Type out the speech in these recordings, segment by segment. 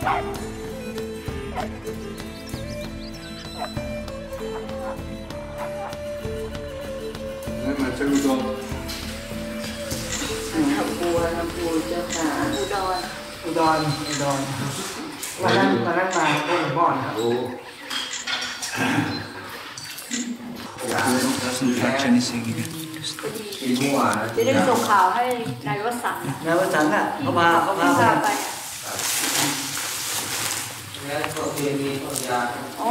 Mà sao cô con? Làm cua cho cả udon. Mà đang làm con để bòn hả? Chị đừngส่งข่าวให้นายวสันต์อ่ะเข้ามาแล้วก็เตรียมมีตัวอย่างอ๋อ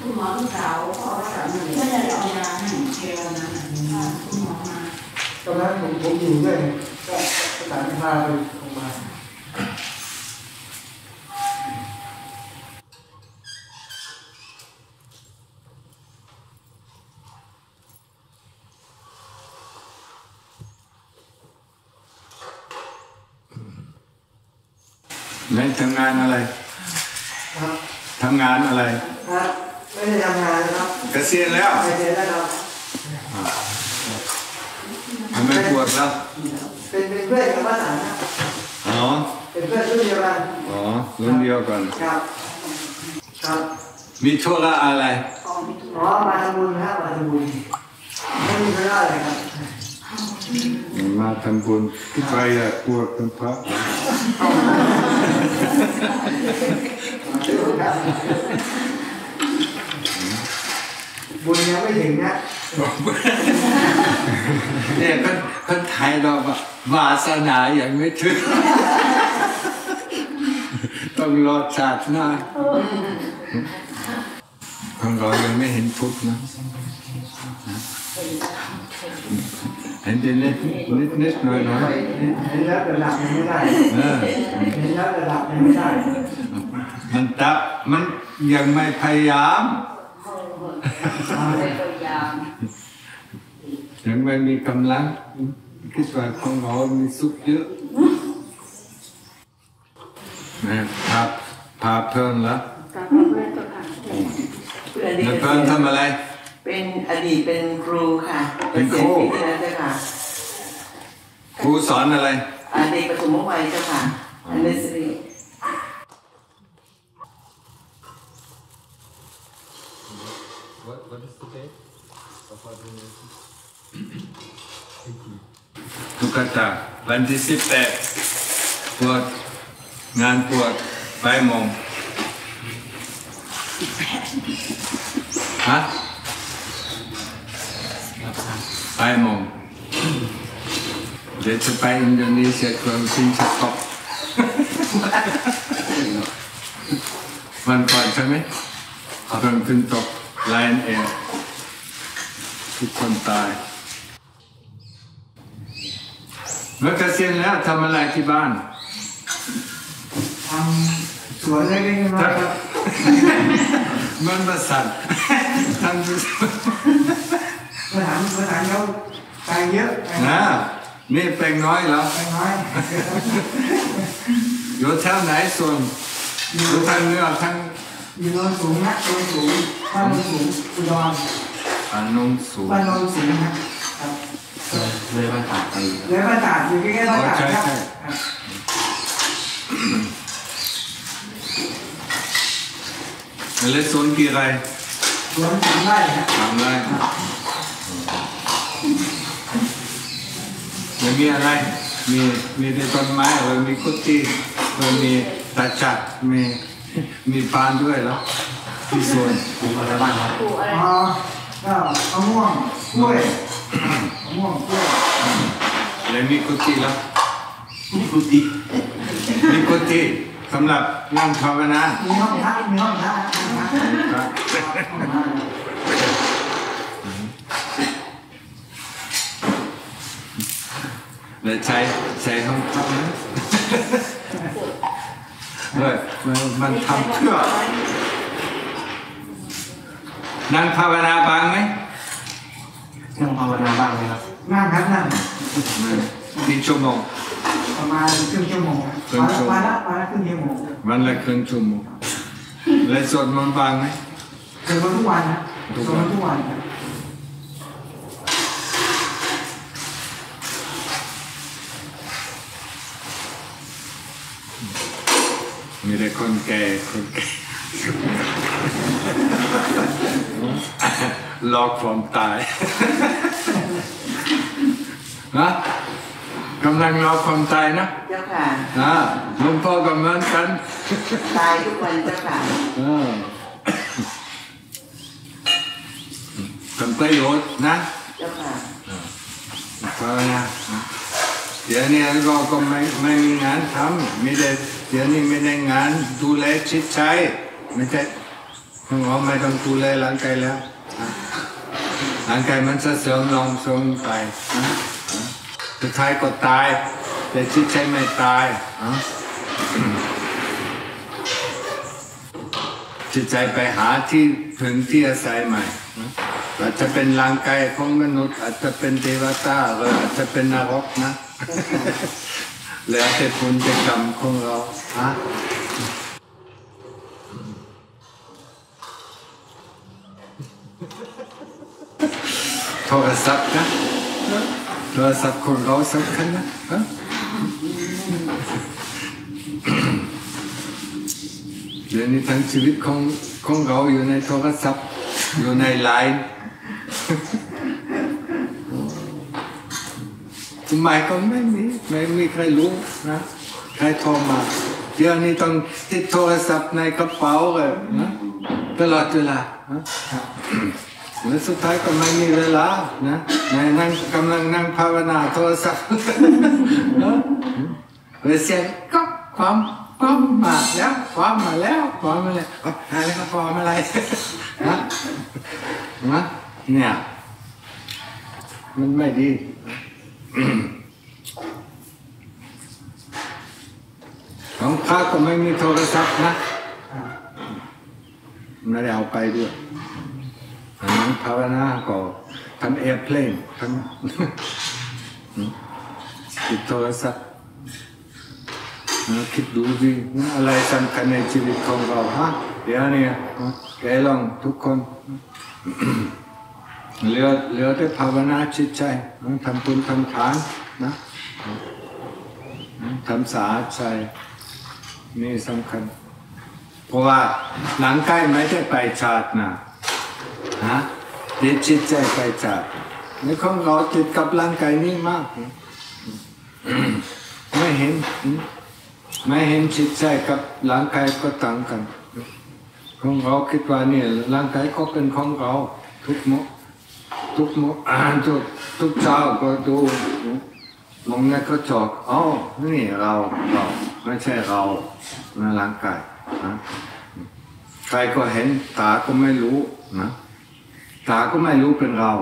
คุณหมอลูกสาวพอรักษาไม่ได้เอายาให้เชียวนะคุณหมอมาตอนนั้นผมอยู่ด้วยก็สถานพาไปโรงพยาบาลแล้วทำงานอะไรไม่ได้ทำงานครับเกษียณแล้วทำไมปวดล่ะเป็นเพื่อนกับบ้านหลังนะอ๋อเป็นเพื่อนรุ่นเดียวกันอ๋อรุ่นเดียวกันครับมีธุระอะไรอ๋อมาทำบุญครับมาทำบุญไม่มีธุระอะไรครับมาทำบุญที่ไปอะปวดเป็นพระบุญยังไม่ถึงนะเนี่ยคนไทยเราวาสนาอย่างไม่ถึงต้องรอชาติหน้าคนเรายังไม่เห็นพุทธนะเห็นนิดหน่อยเห็นแล้วแต่หลับไม่ได้เห็นแล้วแต่หลับไม่ได้มันยังไม่พยายามยังไม่มีกำลังคิดว่าของเรามีสุขเยอะนะครับพาเพิ่มแล้วเพิ่มทำอะไรเป็นอดีตเป็นครูค่ะเป็นครูค่ะครูสอนอะไรเด็กประถมวัยเจ้าค่ะอันเดอร์สรีทุกข์ตาวันที่18ปวดงานปวดไปมองฮะไปมองเดี๋ยวจะไปอินโดนีเซียความสิ้นสุดก็วันก่อนใช่ไหมความสิ้นสุดไลน์เอร์ทุกคนตายเมื่อเกษียณแล้วทำอะไรที่บ้านทำสวนเล็กๆครับมันประสาททำประหารเขาตายเยอะนะนี่แปลงน้อยเหรอแปลงน้อยอยู่แถวไหนส่วนอยู่ทางเหนือทางอยู่โนนสูงนะโนนสูงบ้านโนนสูงอุดรบ้านโนนสูงนะครับเลยบ้านตาดไปเลยบ้านตาดอยู่ใกล้ๆบ้านตาดครับเลยสวนกี่ไร่สวน3 ไร่ครับ3 ไร่แล้วมีอะไรมีต้นไม้แล้วมีกุฏิแล้วมีตาจักรมีปานด้วยเหรอที่สวนปลูกอะไรบ้างครับปลูกอะไรอ๋อก็มะม่วงกล้วยแล้วมีกุฏิแล้วมีกุฏิสำหรับนั่งภาวนามีห้องพักเลยใช้ห้องพักนะเลยมันทำเพื่อนั่งภาวนาบ้างไหมนั่งภาวนาบ้างไหมครับนั่งครับนั่งกี่ชั่วโมง ประมาณครึ่งชั่วโมงวันละครึ่งชั่วโมงและสวดมนต์บางไหมสวดมนต์ทุกวันนะสวดมนต์ทุกวันมีแต่คนแก่หลอกความตายนะกำลังรอความตายนะเจ้าค่ะหลวงพ่อกับมันกันตายทุกวันเจ้าค่ะทำประโยชน์นะเจ้าค่ะภาวนาเดี๋ยวนี้เราก็ไม่มีงานทำไม่ได้เดี๋ยวนี้ไม่ได้งานดูแลชิดใช้ไม่ใช่คุณหมอไม่ต้องดูแลร่างกายแล้วร่างกายมันจะเสื่อมลงไปสุดท้ายก็ตายแต่ชิดใช้ไม่ตายชิดใจไปหาที่ถึงที่อาศัยใหม่อาจจะเป็นร่างกายของมนุษย์อาจจะเป็นเทวดาหรืออาจจะเป็นนรกนะแล้วแต่บุญแต่กรรมของเราโทรศัพท์นะโทรศัพท์ของเราสำคัญนะเดี๋ยวนี้ทั้งชีวิตของเราอยู่ในโทรศัพท์อยู่ในไลน์สมัยก็ไม่มีใครรู้นะใครโทรมาเดี๋ยวนี้ต้องติดโทรศัพท์ในกระเป๋าเลยนะตลอดเวลาแล้วสุดท้ายก็ไม่มีเวลานะนั่งกำลังนั่งภาวนาโทรศัพท์เลยเสียงก็ความมาแล้วความมาแล้วอะไรก็ความอะไรนะเนี่ยมันไม่ดีของพระก็ไม่มีโทรศัพท์นะไม่ได้เอาไปด้วยนั่งภาวนาก็ทำแอร์เพลนติดโทรศัพท์คิดดูสิอะไรสำคัญในชีวิตของเราฮะเดี๋ยวนี้แกลองทุกคนเหลือแต่ภาวนาจิตใจทำบุญทำทานนะทำสะอาดใจนี่สำคัญเพราะว่าหลังใกล้ไม่ได้ไปชาตินะเดี๋ยวจิตใจไปชาติในของเราติดกับร่างกายนี่มากไม่เห็นจิตใจกับร่างกายก็ต่างกันของเราคิดว่าเนี่ยร่างกายก็เป็นของเราทุกเช้าก็ดูมองในกระจกอ๋อนี่เราไม่ใช่เราในร่างกายนะใครก็เห็นตาก็ไม่รู้นะตาก็ไม่รู้เป็นเรา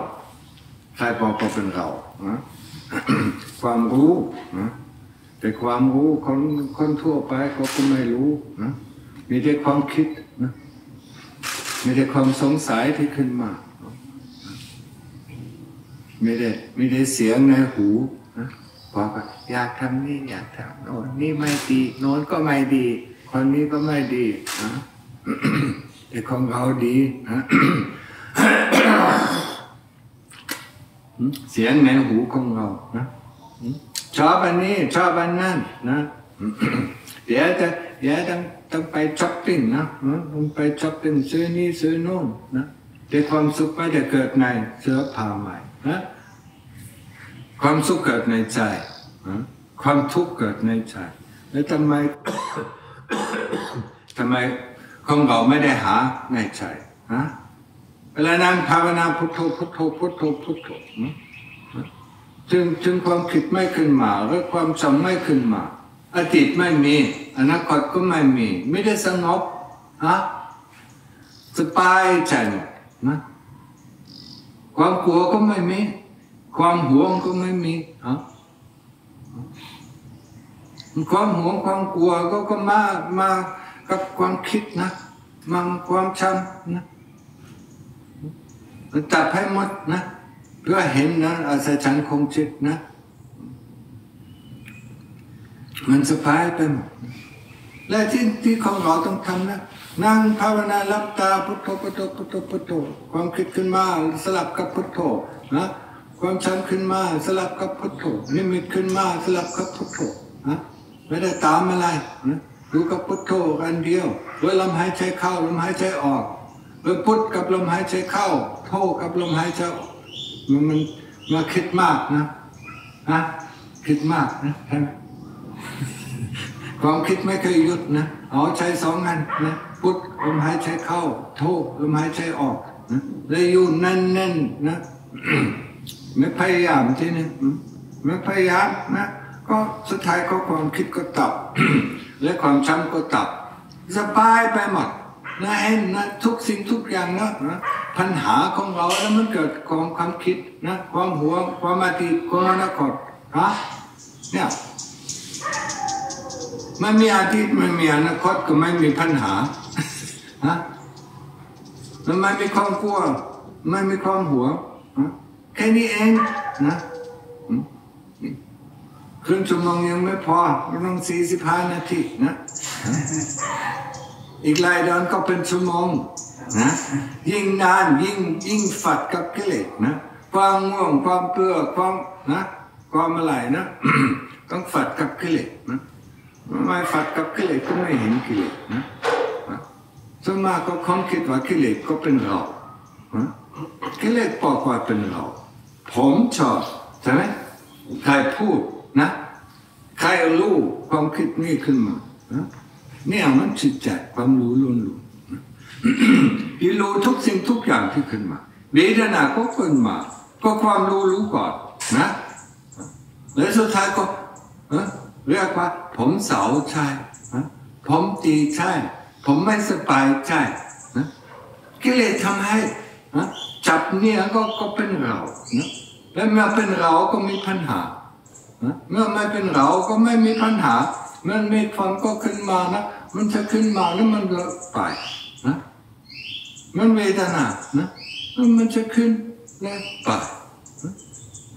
ใครบอกก็เป็นเรานะความรู้นะแต่ความรู้คนทั่วไปก็ไม่รู้นะมีแต่ความคิดนะมีแต่ความสงสัยที่ขึ้นมาไม่ได้เสียงในหูนะบอกว่าอยากทำนี่อยากทำโน่นนี่ไม่ดีโน้นก็ไม่ดีคนนี้ก็ไม่ดีนะ แต่ของเราดีนะ เสียงในหูของเรานะชอบอันนี้ชอบอันนั้นนะ เดี๋ยวต้องไปช้อปปิ้งนะต้องไปช้อปปิ้งซื้อนี่ซื้อโน่นนะแต่ความสุขไม่ได้เกิดในเสื้อผ้าใหม่นะความสุขเกิดในใจความทุกข์เกิดในใจแล้วทำไมของเราไม่ได้หาในใจนะเวลานั่งภาวนาพุทโธพุทโธพุทโธพุทโธจึงความคิดไม่ขึ้นมาหรือความจำไม่ขึ้นมาอดีตไม่มีอนาคตก็ไม่มีไม่ได้สงบนะสบายใจนะความกลัวก็ไม่มีความหวงก็ไม่มีความหวงความกลัวก็มากับความคิดนะมาความจำนะจับให้หมดนะเพื่อเห็นนะอาศัยฉันคงจิตนะ มันสบายไปหมดและที่ของเราต้องทำนะนั่งภาวนารับตาพุทโธพุทโธพุทโธพุทโธความคิดขึ้นมาสลับกับพุทโธนะความชันขึ้นมาสลับกับพุทโธนิมิตขึ้นมาสลับกับพุทโธนะไม่ได้ตามอะไรนะรู้กับพุทโธกันเดียวด้วยลมหายใจเข้าลมหายใจออกด้วยพุทกับลมหายใจเข้าโธกับลมหายใจออกมันมาคิดมากนะนะคิดมากนะความคิดไม่เคยหยุดนะเอาใช้สองอันนะพุทลมหายใจเข้าโธลมหายใจออกนะได้อยู่นั่นแน่นนะไม่พยายามที่นี่ไม่พยายามนะก็สุดท้ายก็ความคิดก็ตับ และความช้ำก็ตับสบายไปหมดนะเห็นนะทุกสิ่งทุกอย่างนะปัญหาของเราแล้วมันเกิดของความคิดนะความหวงความอดีตความอนาคตนะเนี่ยไม่มีอดีตไม่มีอนาคตก็ไม่มีปัญหานะแล้วไม่มีความกลัวไม่มีความหวงแค่นี้เองนะครึ่งชั่วโมงยังไม่พอต้อง45 นาทีนะอีกหลายเดือนก็เป็นชั่วโมงนะยิ่งนานยิ่งฝัดกับกิเลสนะความง่วงความเบื่อความนะความอะไรนะ ต้องฝัดกับกิเลสนะไม่ฝัดกับกิเลสก็ไม่เห็นกิเลสนะส่วนมากก็ความคิดว่ากิเลสก็เป็นเรานะกิเลสปอกว่าเป็นเราผมชอบใช่ไหมใครพูดนะใครรู้ความคิดนี้ขึ้นมานะเนี่ยมันจิตใจความรู้ล้วนรู้ที่รู้ทุกสิ่งทุกอย่างที่ขึ้นมาเวทนาก็ขึ้นมาก็ความรู้ก่อนนะและสุดท้ายก็เรียกว่าผมเสาใช่ผมตีใช่ผมไม่สบายใช่กิเลสทำให้จับเนี่ยก็เป็นเรานะและเมื่อเป็นเราก็มีปัญหาเมื่อไม่เป็นเราก็ไม่มีปัญหามันมีความก็ขึ้นมานะมันจะขึ้นมาแล้วมันก็ไปนะมันเวทนานะมันจะขึ้นและไป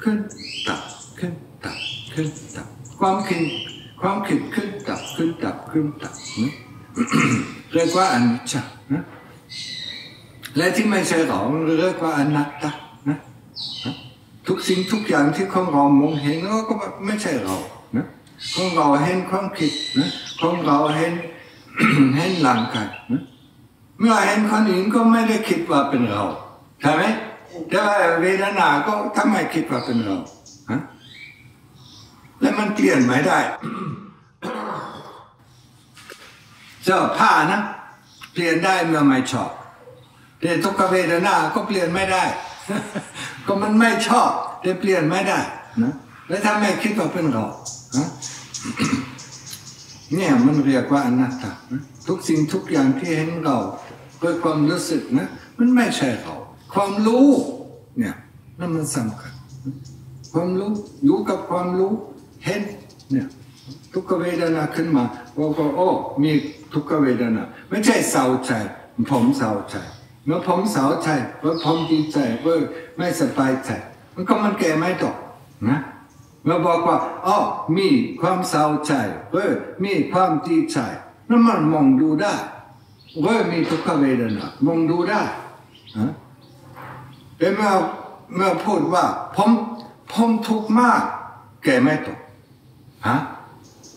ขึ้นตับขึ้นตับขึ้นตับความคิดขึ้นตับขึ้นตับขึ้นตับนะเรียกว่าอนิจจ์นะและที่ไม่ใช่เราเรียกว่าอนัตตานะทุกสิ่งทุกอย่างที่ของเรามองเห็นก็ไม่ใช่เรานะของเราเห็นความคิดนะของเราเห็น เห็นร่างกายนะเมื่อเห็นคนอื่นก็ไม่ได้คิดว่าเป็นเราใช่ไหมแต่ว่าเวทนาก็ทำไมคิดว่าเป็นเราฮะและมันเปลี่ยนไม่ได้ เสื้อผ้านะเปลี่ยนได้เมื่อไม่ชอบแต่ทุกขเวทนาก็เปลี่ยนไม่ได้ ก็มันไม่ชอบแต่เปลี่ยนไม่ได้นะแล้วทำไมคิดว่าเป็นเราเนี่ยมันเรียกว่าอนัตตาทุกสิ่งทุกอย่างที่เห็นเราด้วยความรู้สึกนะมันไม่ใช่เราความรู้เนี่ยนั่นมันสำคัญความรู้อยู่กับความรู้เห็นเนี่ยทุกขเวทนาขึ้นมาว่าก็โอ้มีทุกขเวทนาไม่ใช่เศร้าใจผมเศร้าใจเมื่อผมเศร้าใจเมื่อผมดีใจเมื่อไม่สบายใจมันก็มันแก่ไม่ตกนะเราบอกว่าอ๋อมีความเศร้าใจมีความดีใจนั่นมันมองดูได้มีทุกขเวทนามองดูได้แต่เมื่อพูดว่าผมทุกข์มากแก่ไม่ตกฮะ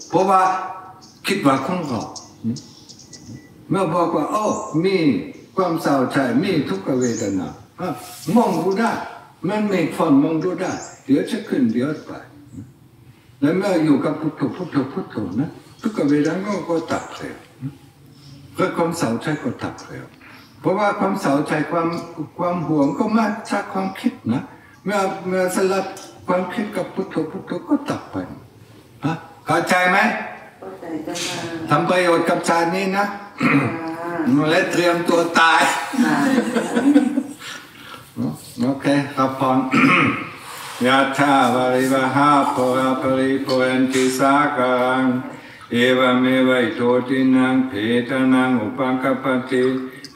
เพราะว่าคิดว่าของเราเมื่อบอกว่าอ๋อมีความเศร้าใจมีทุกขเวทนามองดูได้มันมีความมองดูได้เดี๋ยวจะขึ้นเดี๋ยวไปแล้วเมื่ออยู่กับพุทโธพุทโธพุทโธนะทุกเวทนาก็ตัดแล้วเพื่อความเศร้าใจก็ตัดแล้วเพราะว่าความเศร้าใจความห่วงก็มาจากความคิดนะเมื่อสลับความคิดกับพุทโธพุทโธก็ตัดไปฮะเข้าใจไหมทำประโยชน์กับชาตินี้นะและเตรียมตัวตายโอเคครับพรยะถาวาริวหาปุราปริปุเรนติสากังเอวเมวะอิโตตินังเพทนังอุปกัปปติ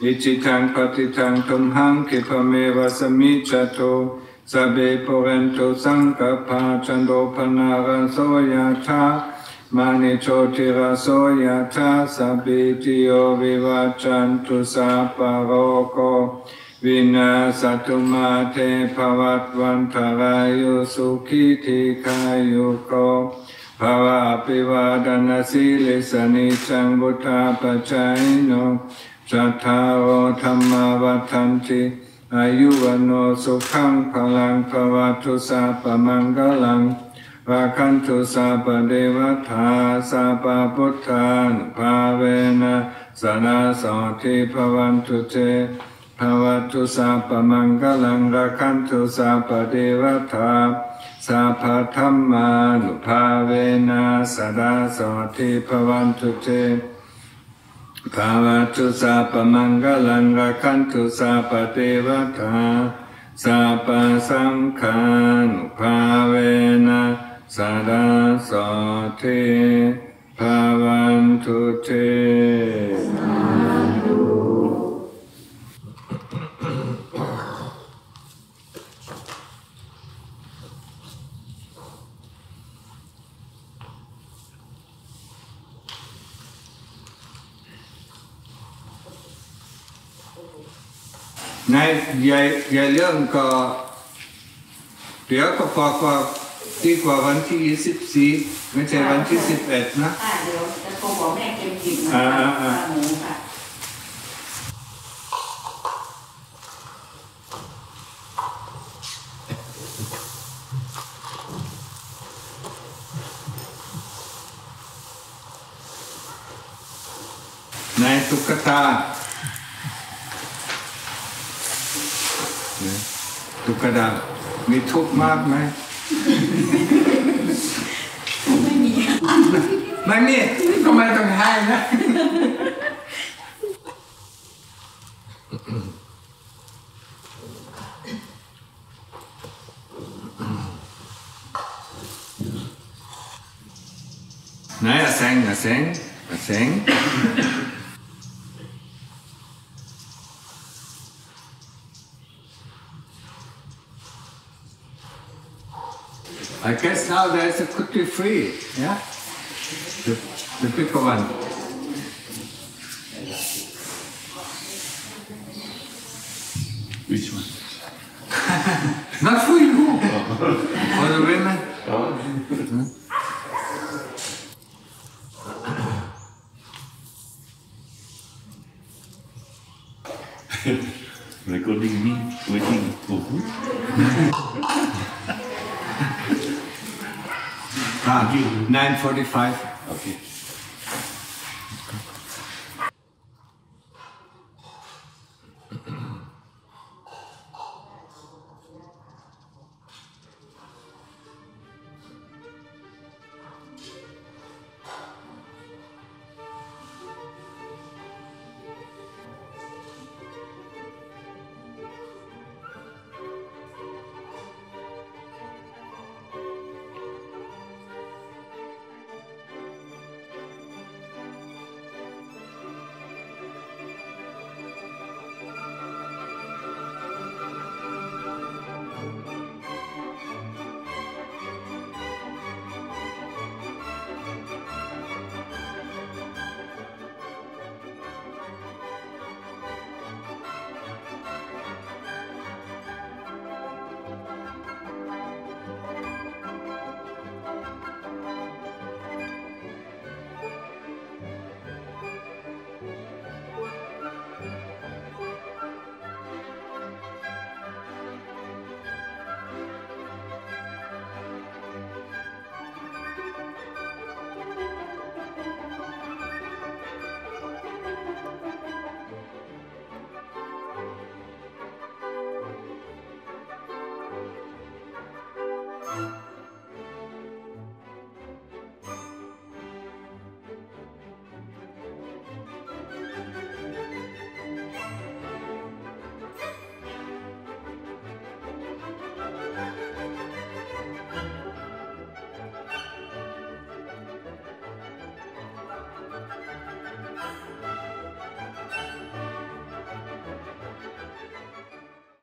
อิจิตังปฏิตังตุมหังคิปเมวะสมิจจโตสเบปุเรนโตสังกปาจันโดปนารันโสยะถา Manichotiraso yatha sabitiyo vivachantu saparoko vinasatuma te pavatvantharayo sukhiti kayuko bhavapivadana silisani sambhuta pachaino sattaro dhamma vatanti ayuvano sukhang palang pavatu sapamangalang Vakantu sapadevata sapaputtan pavena sanasati pavantu te pavatu sapamangalam rakantu sapadevata sapathamanu pavena sadasati pavantu te pavatu sapamangalam rakantu sapadevata sapasankhanu pavena Sada Sati Pavantu Te Sadhu. Này, về lượng cờ tía có phậtดีกว่าวันที่24ไม่ใช่วันที่11นะเดี๋ยวจะโทรบอกแม่เก็บกินนะคะหมูค่ะนายตุ๊กตาตุ๊กตามีทุกข์มากไหมไม่มีทำไมต้องให้นะไหนอาแสงI guess now there is a cookie free, yeah? The bigger one. Which one? Not for you! For the women? Oh. Huh? Recording me, waiting for who? 9:45. Okay.